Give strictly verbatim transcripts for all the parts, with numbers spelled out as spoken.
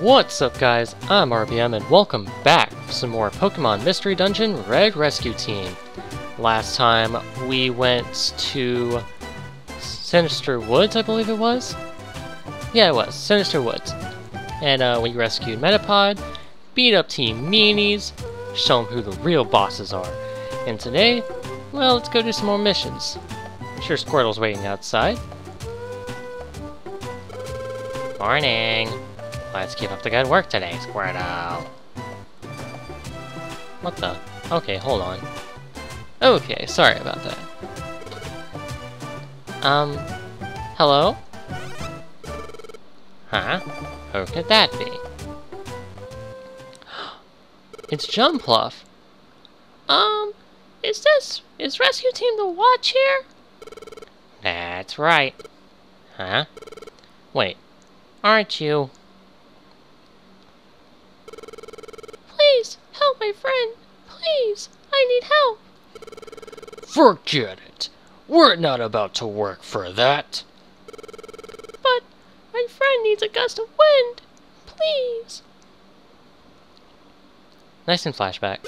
What's up guys, I'm R B M and welcome back for some more Pokemon Mystery Dungeon Red Rescue Team. Last time we went to Sinister Woods, I believe it was? Yeah, it was, Sinister Woods. And uh, we rescued Metapod, beat up Team Meanies, show them who the real bosses are. And today, well, let's go do some more missions. I'm sure Squirtle's waiting outside. Morning! Let's keep up the good work today, Squirtle. What the? Okay, hold on. Okay, sorry about that. Um, hello? Huh? Who could that be? It's Jumpluff. Um, is this, is Rescue Team the Watch here? That's right. Huh? Wait, aren't you? Please, help my friend. Please, I need help. Forget it. We're not about to work for that. But my friend needs a gust of wind. Please. Nice in flashbacks.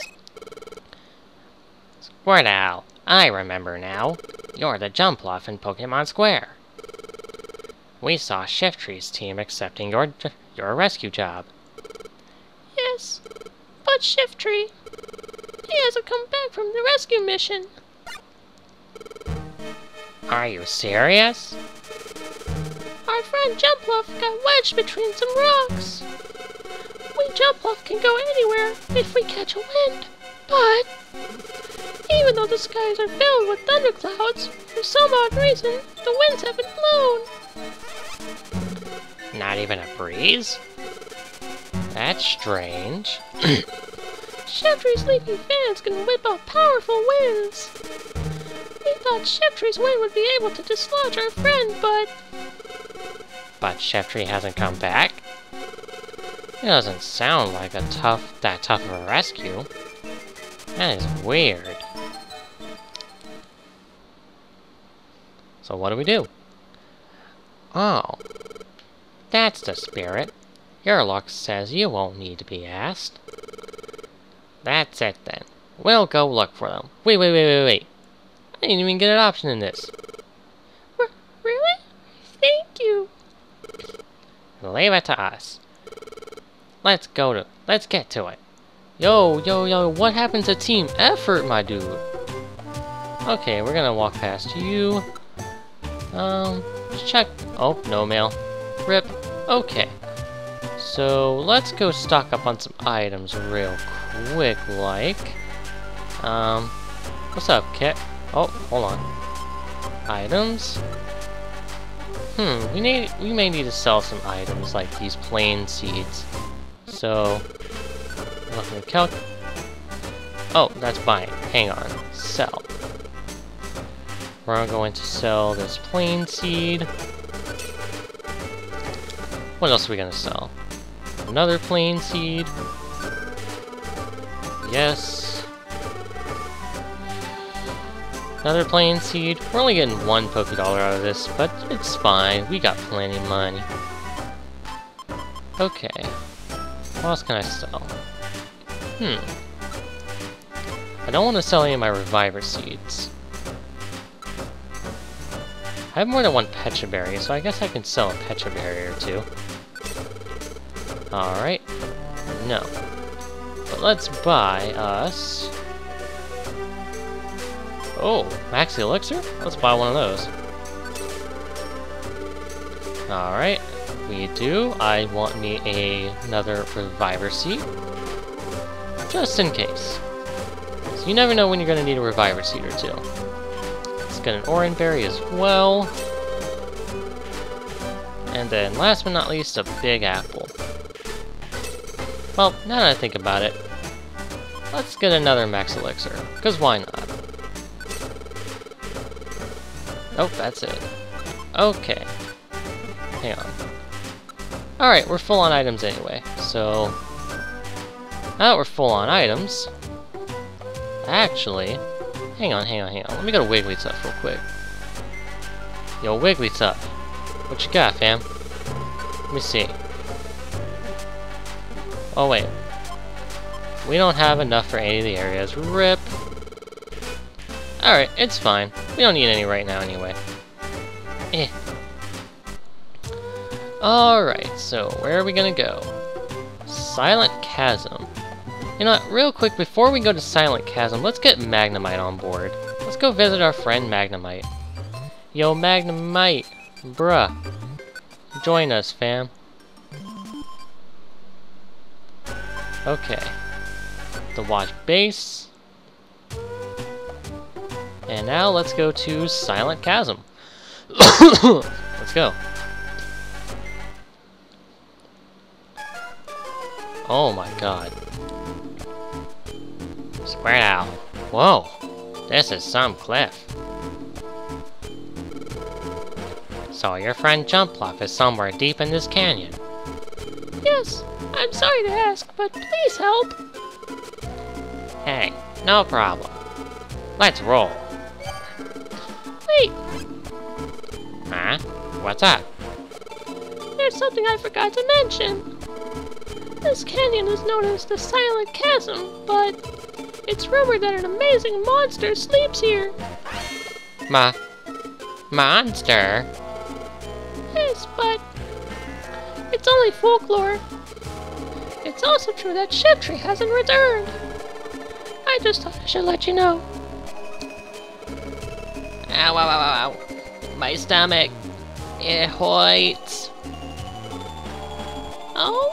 Squirtle, I remember now. You're the Jumpluff in Pokemon Square. We saw Shiftry's team accepting your, your rescue job. Yes. But Shiftry, he hasn't come back from the rescue mission. Are you serious? Our friend Jumpluff got wedged between some rocks. We Jumpluff can go anywhere if we catch a wind, but even though the skies are filled with thunderclouds, for some odd reason, the winds haven't blown. Not even a breeze? That's strange. Shiftry's leaky fans can whip up powerful winds. We thought Shiftry's wind would be able to dislodge our friend, but... But Shiftry hasn't come back? It doesn't sound like a tough, that tough of a rescue. That is weird. So what do we do? Oh. That's the spirit. Your luck says you won't need to be asked. That's it then. We'll go look for them. Wait, wait, wait, wait, wait. I didn't even get an option in this. R- really? Thank you. Leave it to us. Let's go to, let's get to it. Yo, yo, yo, what happened to team effort, my dude? Okay, we're gonna walk past you. Um, check, oh, no mail. Rip, okay. So let's go stock up on some items real quick, like... Um, what's up, Kit? Oh, hold on. Items? Hmm, we need, we may need to sell some items, like these plain seeds. So... Looking at calc... Oh, that's buying. Hang on. Sell. We're going to sell this plain seed. What else are we gonna sell? Another plain seed. Yes. Another plain seed. We're only getting one Poké Dollar out of this, but it's fine. We got plenty of money. Okay. What else can I sell? Hmm. I don't want to sell any of my Reviver Seeds. I have more than one Pecha Berry, so I guess I can sell a Pecha Berry or two. Alright. No. But let's buy us... Oh, Maxi Elixir? Let's buy one of those. Alright. We do. I want me a, another Reviver Seed. Just in case. So you never know when you're going to need a Reviver Seed or two. Let's get an Oran Berry as well. And then, last but not least, a Big Apple. Well, now that I think about it, let's get another Max Elixir, because why not? Oh, that's it. Okay. Hang on. Alright, we're full on items anyway, so... Now that we're full on items... Actually... Hang on, hang on, hang on. Let me go to Wigglytuff real quick. Yo, Wigglytuff. What you got, fam? Let me see. Oh wait. We don't have enough for any of the areas. RIP! Alright, it's fine. We don't need any right now anyway. Eh. Alright, so where are we gonna go? Silent Chasm. You know what, real quick, before we go to Silent Chasm, let's get Magnemite on board. Let's go visit our friend Magnemite. Yo, Magnemite! Bruh. Join us, fam. Okay. The Watch Base. And now let's go to Silent Chasm. Let's go. Oh my god. Square now. Whoa. This is some cliff. So your friend Jumpluff is somewhere deep in this canyon. Yes. I'm sorry to ask, but please help. Hey, no problem. Let's roll. Wait. Huh? What's up? There's something I forgot to mention. This canyon is known as the Silent Chasm, but it's rumored that an amazing monster sleeps here. Ma... monster? Yes, but it's only folklore. It's also true that Shiftry hasn't returned. I just thought I should let you know. Ow, ow, ow, ow. My stomach. It hurts. Oh?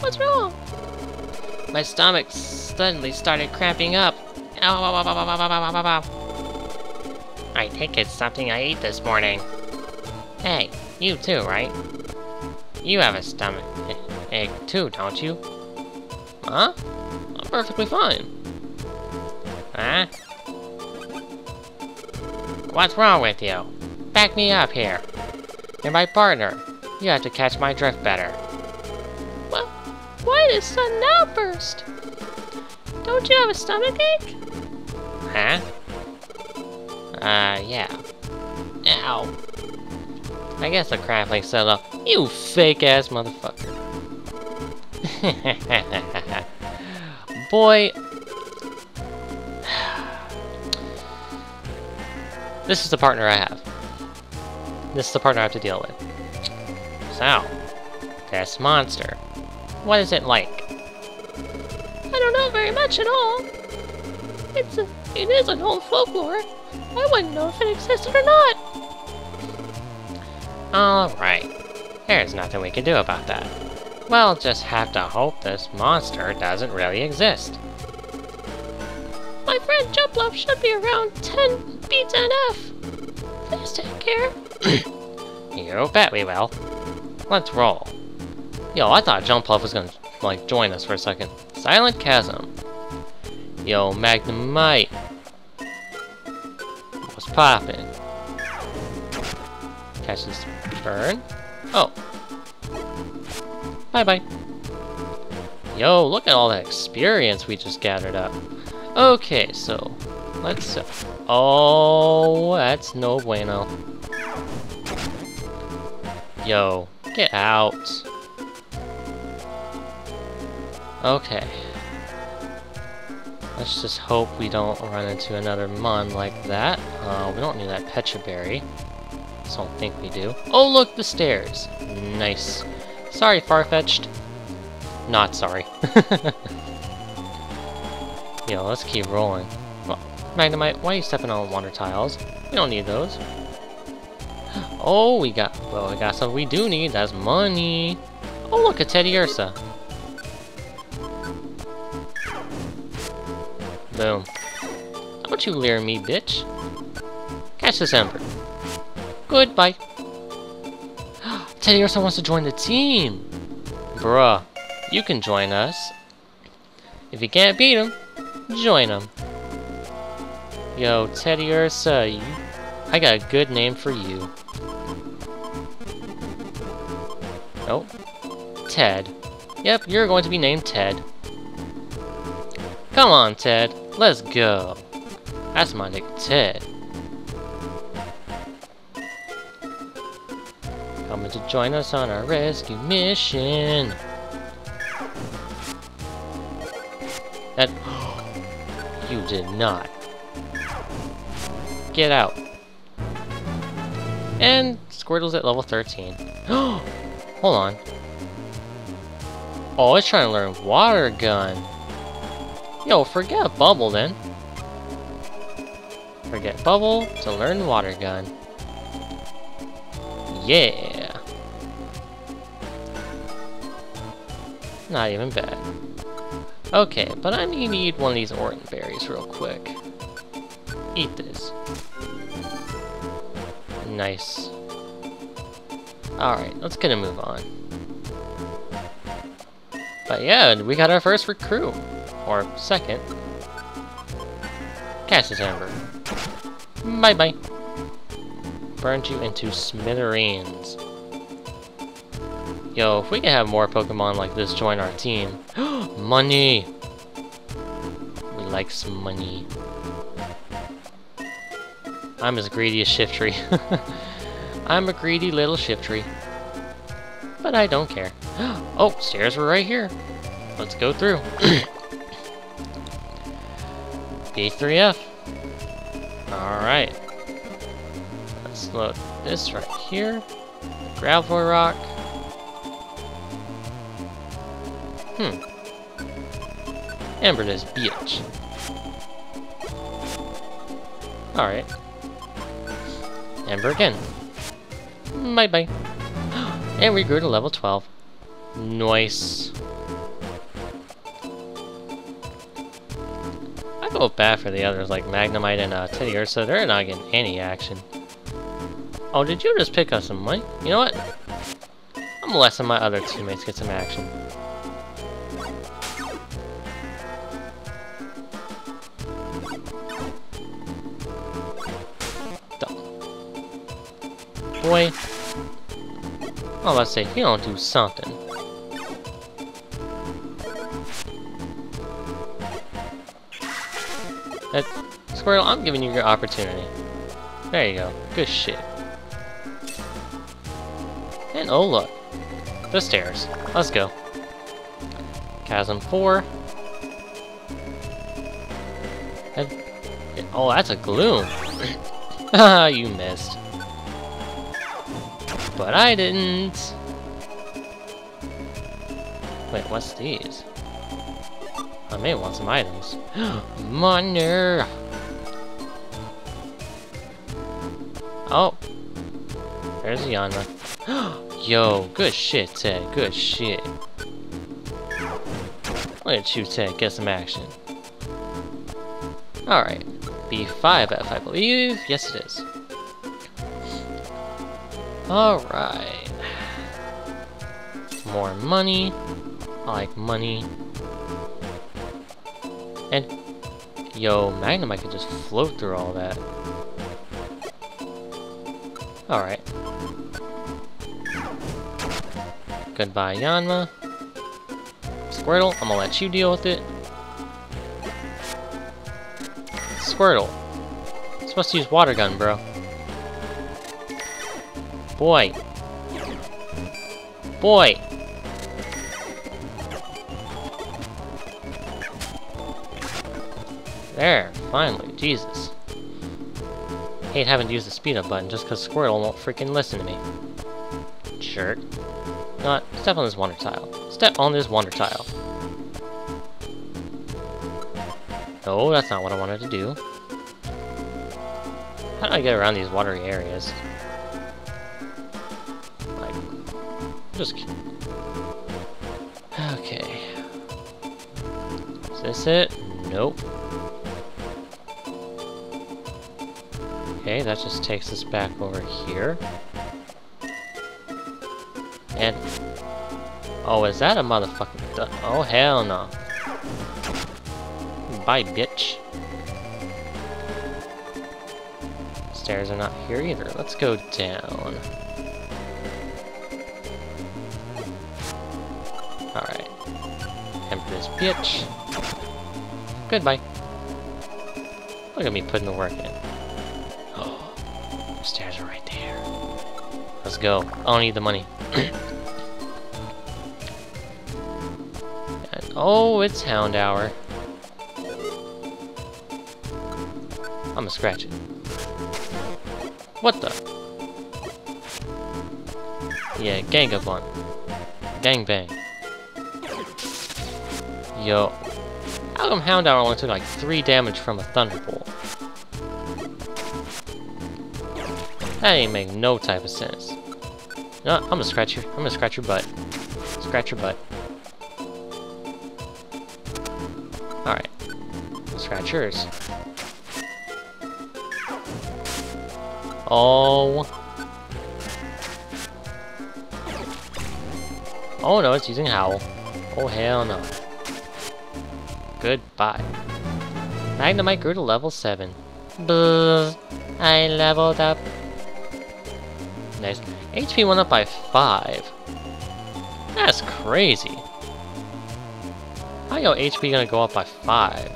What's wrong? My stomach suddenly started cramping up. Ow, ow, ow, ow, ow, ow, ow, ow. I think it's something I ate this morning. Hey, you too, right? You have a stomach ache too, don't you? Huh? I'm perfectly fine. Huh? What's wrong with you? Back me up here. You're my partner. You have to catch my drift better. What? Why this sudden outburst? Don't you have a stomach ache? Huh? Uh, yeah. Ow. I guess the cramping set up. You fake ass motherfucker. Boy. This is the partner I have. This is the partner I have to deal with. So, this monster. What is it like? I don't know very much at all. It's a, it is an old folklore. I wouldn't know if it existed or not. Alright. There's nothing we can do about that. We'll just have to hope this monster doesn't really exist. My friend Jumpluff should be around ten B ten F. Please take care. You bet we will. Let's roll. Yo, I thought Jumpluff was gonna, like, join us for a second. Silent Chasm. Yo, Magnemite. What's poppin'? Catch this burn. Oh. Bye-bye. Yo, look at all that experience we just gathered up. Okay, so let's... Uh, oh, that's no bueno. Yo, get out. Okay. Let's just hope we don't run into another mon like that. Uh, we don't need that Petra Berry. I don't think we do. Oh, look, the stairs. Nice. Sorry, far-fetched. Not sorry. Yo, let's keep rolling. Well, Magnemite, why are you stepping on water tiles? We don't need those. Oh, we got... Well, we got something we do need. That's money. Oh, look, a Teddy Ursa. Boom. Don't you leer me, bitch. Catch this ember. Goodbye. Teddy Ursa wants to join the team. Bruh, you can join us. If you can't beat him, join him. Yo, Teddy Ursa, you, I got a good name for you. Oh, Ted. Yep, you're going to be named Ted. Come on, Ted. Let's go. That's my name, Ted. Coming to join us on our rescue mission. That... You did not. Get out. And Squirtle's at level thirteen. Hold on. Oh, it's trying to learn Water Gun. Yo, forget Bubble then. Forget Bubble to learn Water Gun. Yeah. Not even bad. Okay, but I'm gonna need one of these Oran berries real quick. Eat this. Nice. Alright, let's gonna move on. But yeah, we got our first recruit. Or second. Cassius Amber. Bye bye. Burned you into smithereens. Yo, if we can have more Pokemon like this join our team. Money! We like some money. I'm as greedy as Shiftry. I'm a greedy little Shiftry. But I don't care. Oh, stairs were right here. Let's go through. B three F. Alright. Let's load this right here. Gravel rock. Hmm. Amber does bitch. Alright. Amber again. Bye bye. And we grew to level twelve. Nice. I go bad for the others like Magnemite and uh, Teddy Ursa, so they're not getting any action. Oh, did you just pick up some money? You know what? I'm gonna let some of my other teammates get some action. Boy. Oh, let's say he don't do something. That Squirtle, I'm giving you your opportunity. There you go. Good shit. And oh look, the stairs. Let's go. Chasm four. That, oh, that's a Gloom. Haha, you missed. But I didn't. Wait, what's these? I may want some items. Money! Oh. There's Yana. Yo, good shit, Ted. Good shit. Look at you, Ted. Get some action. Alright. B five F, I believe. Yes, it is. Alright. More money. I like money. And, yo, Magnemite could just float through all that. Alright. Goodbye, Yanma. Squirtle, I'm gonna let you deal with it. Squirtle. I'm supposed to use Water Gun, bro. Boy. Boy. There, finally. Jesus. Hate having to use the speed up button just because Squirtle won't freaking listen to me. Jerk. Not step on this wonder tile. Step on this wonder tile. No, that's not what I wanted to do. How do I get around these watery areas? Just kidding. Okay. Is this it? Nope. Okay, that just takes us back over here. And oh, is that a motherfucking duck? Oh hell no. Bye, bitch. Stairs are not here either. Let's go down. Alright. Empress bitch. Goodbye. Look at me putting the work in. Oh, stairs are right there. Let's go. I don't need the money. And, oh, it's Hound Hour. I'ma scratch it. What the? Yeah, gang up on it. Gang bang. Yo. How come Houndour only took like three damage from a Thunderbolt? That ain't make no type of sense. No, I'm gonna scratch your I'm gonna scratch your butt. Scratch your butt. Alright. Scratch yours. Oh. Oh no, it's using Howl. Oh hell no. Goodbye. Magnemite grew to level seven. Buzz. I leveled up. Nice. H P went up by five. That's crazy. How your H P gonna go up by five?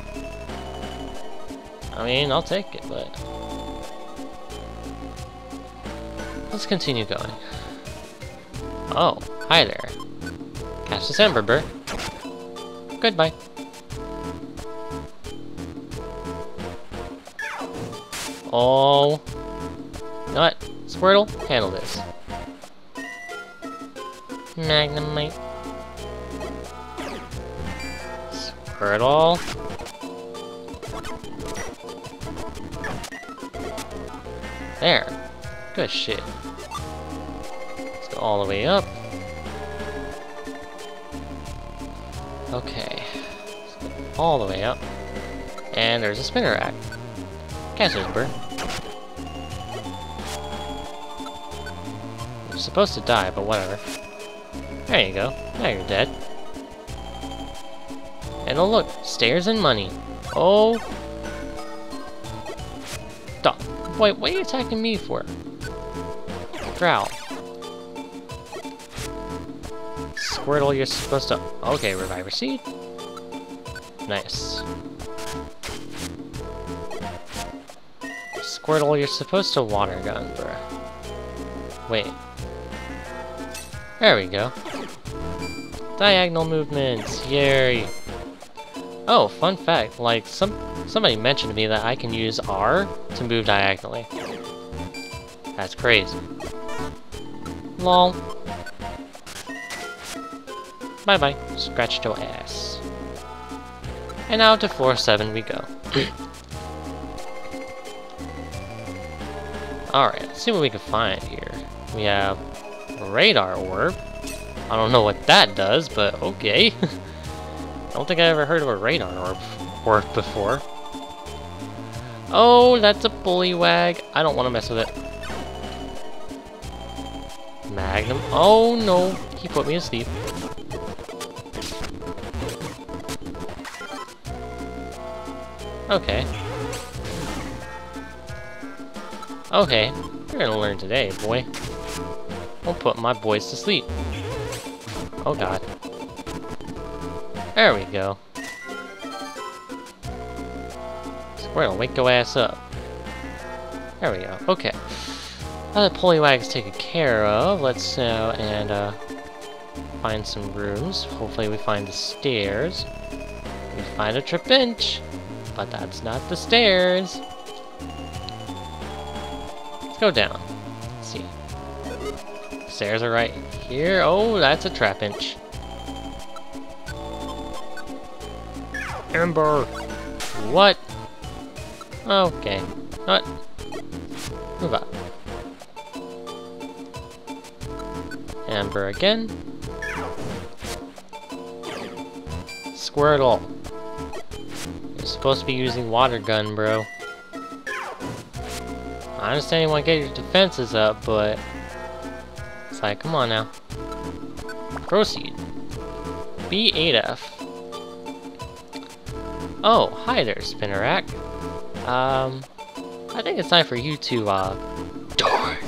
I mean, I'll take it, but let's continue going. Oh, hi there. Catch this Ember Bird. Goodbye. Oh. You know what? Squirtle, handle this. Magnemite. Squirtle. There. Good shit. Let's go all the way up. Okay. Let's go all the way up. And there's a Spinarak. Catch this bird. You're supposed to die, but whatever. There you go. Now you're dead. And oh look, stairs and money. Oh. Duh. Wait, what are you attacking me for? Growl. Squirtle, you're supposed to... Okay, Reviver Seed. Nice. Squirtle, you're supposed to Water Gun, bruh. Wait. There we go. Diagonal movements, yay! Oh, fun fact, like, some somebody mentioned to me that I can use R to move diagonally. That's crazy. Lol. Bye-bye. Scratch your ass. And now to four seven we go. Alright, let's see what we can find here. We have... Radar Orb. I don't know what that does, but okay. I don't think I ever heard of a Radar Orb orb before. Oh, that's a Bullywag. I don't want to mess with it. Magnum. Oh no, he put me to sleep. Okay. Okay, you're gonna learn today, boy. I'll put my boys to sleep. Oh god. There we go. Squirtle, wake your ass up. There we go. Okay. Now that Poliwag's taken care of, let's go uh, and uh, find some rooms. Hopefully we find the stairs. We find a Trapinch, but that's not the stairs. Let's go down. Let's see. Stairs are right here. Oh, that's a Trapinch. Ember! What? Okay. What? Move up. Ember again. Squirtle. You're supposed to be using Water Gun, bro. I understand you want to get your defenses up, but... Like, come on now. Proceed. B eight F. Oh, hi there, Spinarak. Um, I think it's time for you to, uh, die.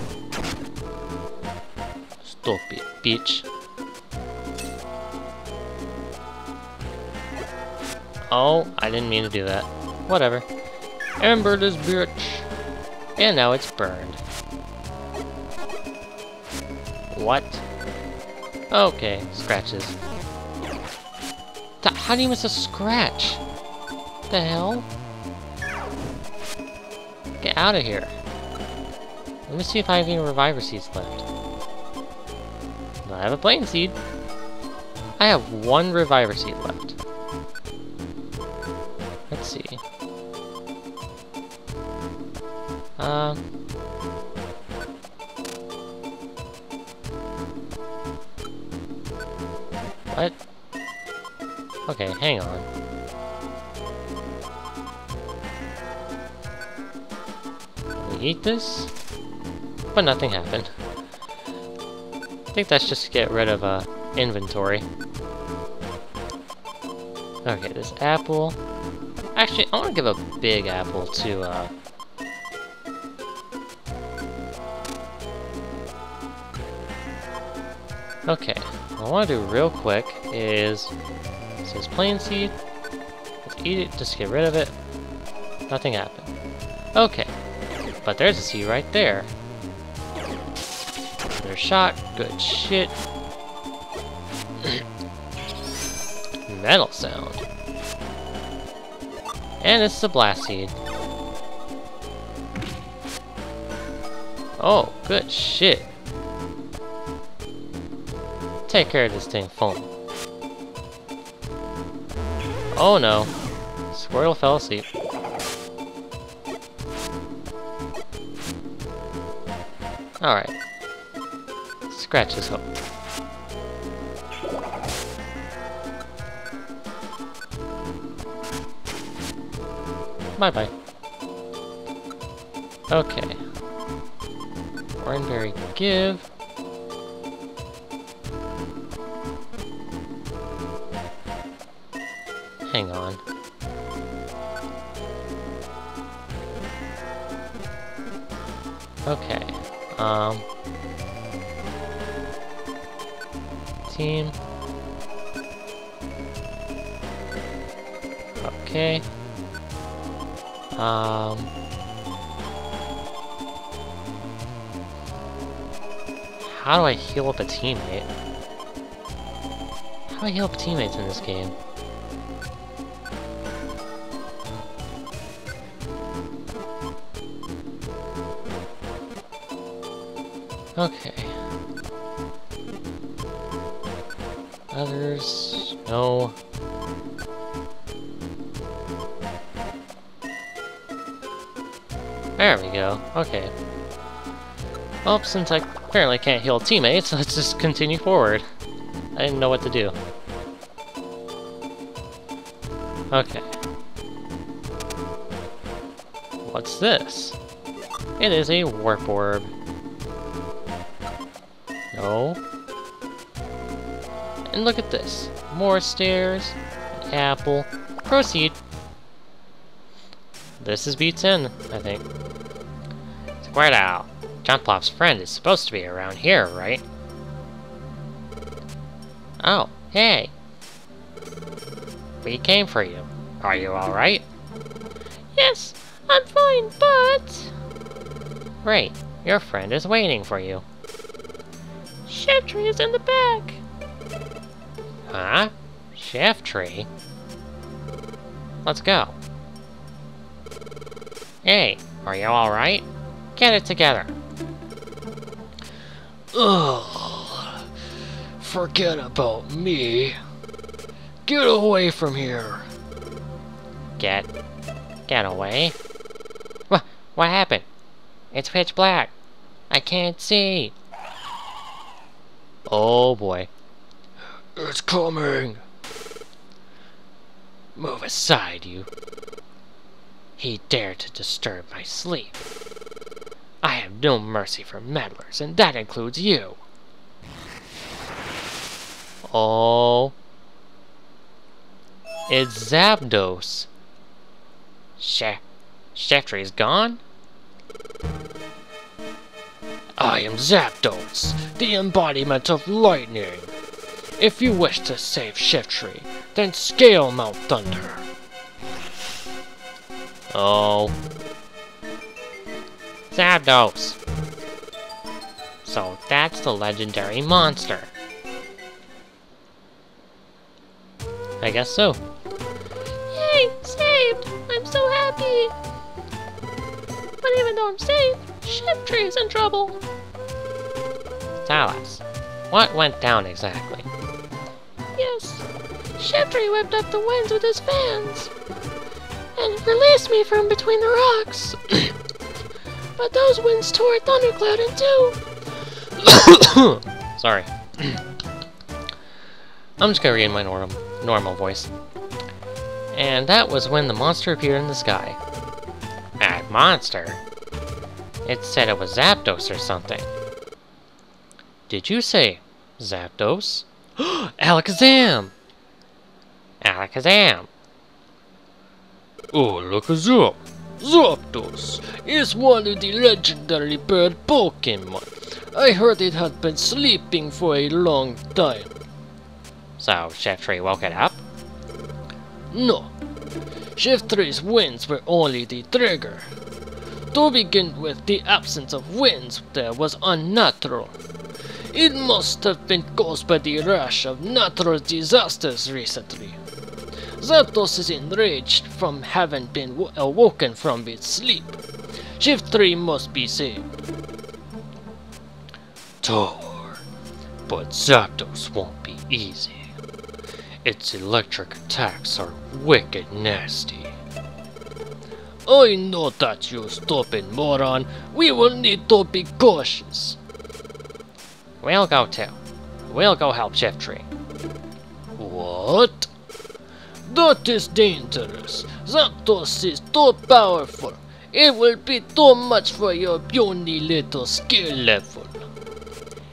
Stop it, bitch. Oh, I didn't mean to do that. Whatever. Ember this bitch. And now it's burned. What? Okay, scratches. Th how do you miss a scratch? The hell? Get out of here. Let me see if I have any Reviver Seeds left. I have a Plain Seed. I have one Reviver Seed left. Let's see. Uh... What? Okay, hang on. Can we eat this? But nothing happened. I think that's just to get rid of uh, inventory. Okay, this apple. Actually, I want to give a big apple to uh, okay, what I want to do real quick is, it says Plain Seed, let's eat it, just get rid of it, nothing happened. Okay, but there's a seed right there. Another shot, good shit. Metal sound. And it's the Blast Seed. Oh, good shit. Take care of this thing, phone. Oh no. Squirtle fell asleep. Alright. Scratch this hook. Bye bye. Okay. Orange berry give. Hang on. Okay. Um. Team. Okay. Um. How do I heal up a teammate? How do I heal up teammates in this game? Okay. Others... no. There we go. Okay. Well, since I apparently can't heal teammates, let's just continue forward. I didn't know what to do. Okay. What's this? It is a Warp Orb. No. And look at this. More stairs, an apple. Proceed. This is B ten, I think. Squirtle, Jumplop's friend is supposed to be around here, right? Oh, hey. We came for you. Are you alright? Yes, I'm fine, but... Great, your friend is waiting for you. Shiftry is in the back! Huh? Shiftry? Let's go. Hey, are you alright? Get it together. Ugh. Forget about me. Get away from here. Get... get away? What? What happened? It's pitch black. I can't see. Oh boy. It's coming! Move aside, you. He dared to disturb my sleep. I have no mercy for meddlers, and that includes you. Oh. It's Zapdos. She- Shiftry's gone? I am Zapdos, the embodiment of lightning. If you wish to save Shiftry, then scale Mount Thunder. Oh. Zapdos. So that's the legendary monster. I guess so. Yay, saved! I'm so happy! But even though I'm safe, Shiftry is in trouble. Tell us, what went down exactly? Yes, Shiftry whipped up the winds with his fans and released me from between the rocks. But those winds tore a thundercloud in two. Sorry. I'm just gonna read my norm normal voice. And that was when the monster appeared in the sky. That monster? It said it was Zapdos or something. Did you say Zapdos? Alakazam! Alakazam! Oh, look at Zapdos! Zapdos is one of the legendary bird Pokemon. I heard it had been sleeping for a long time. So, Shiftry woke it up? No. Shiftry's winds were only the trigger. To begin with, the absence of winds there was unnatural. It must have been caused by the rush of natural disasters recently. Zapdos is enraged from having been awoken from its sleep. Shiftry must be saved. Tor. But Zapdos won't be easy. Its electric attacks are wicked nasty. I know that, you stupid moron. We will need to be cautious. We'll go too. We'll go help Shiftry. What? That is dangerous. Zapdos is too powerful. It will be too much for your puny little skill level.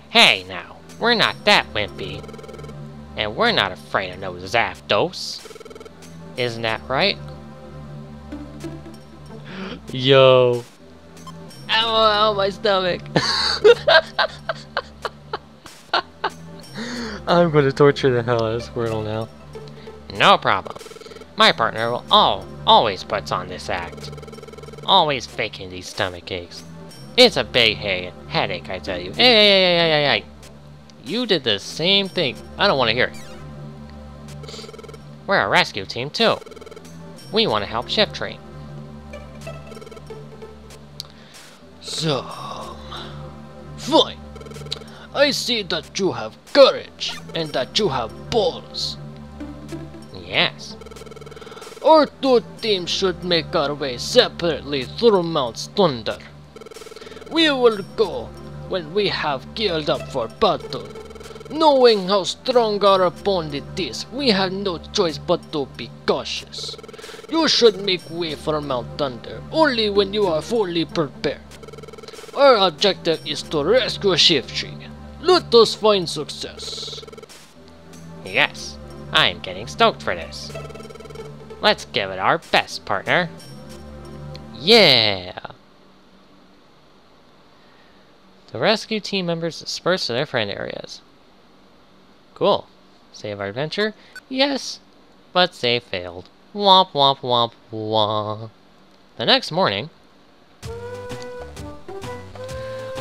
Hey now, we're not that wimpy. And we're not afraid of no Zapdos. Isn't that right? Yo. Ow, ow, my stomach. I'm going to torture the hell out of Squirtle now. No problem. My partner will all, always puts on this act. Always faking these stomach aches. It's a big hey, headache, I tell you. Hey, hey, hey, hey, hey, hey. You did the same thing. I don't want to hear it. We're a rescue team, too. We want to help Shiftry. So, fine. I see that you have courage, and that you have balls. Yes. Our two teams should make our way separately through Mount Thunder. We will go when we have geared up for battle. Knowing how strong our opponent is, we have no choice but to be cautious. You should make way for Mount Thunder only when you are fully prepared. Our objective is to rescue Shiftry. Let us find success. Yes, I'm getting stoked for this. Let's give it our best, partner. Yeah! The rescue team members disperse to their friend areas. Cool. Save our adventure? Yes, but save failed. Womp womp womp womp. The next morning...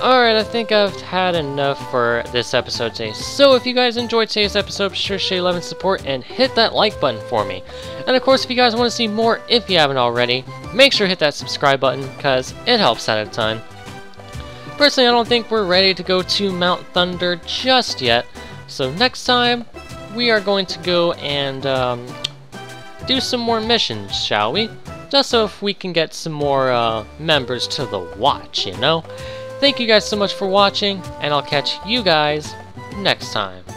Alright, I think I've had enough for this episode today. So if you guys enjoyed today's episode, be sure to show your love and support and hit that like button for me. And of course, if you guys want to see more, if you haven't already, make sure to hit that subscribe button, because it helps out a ton. Personally, I don't think we're ready to go to Mount Thunder just yet. So next time, we are going to go and um, do some more missions, shall we? Just so if we can get some more uh, members to the watch, you know? Thank you guys so much for watching, and I'll catch you guys next time.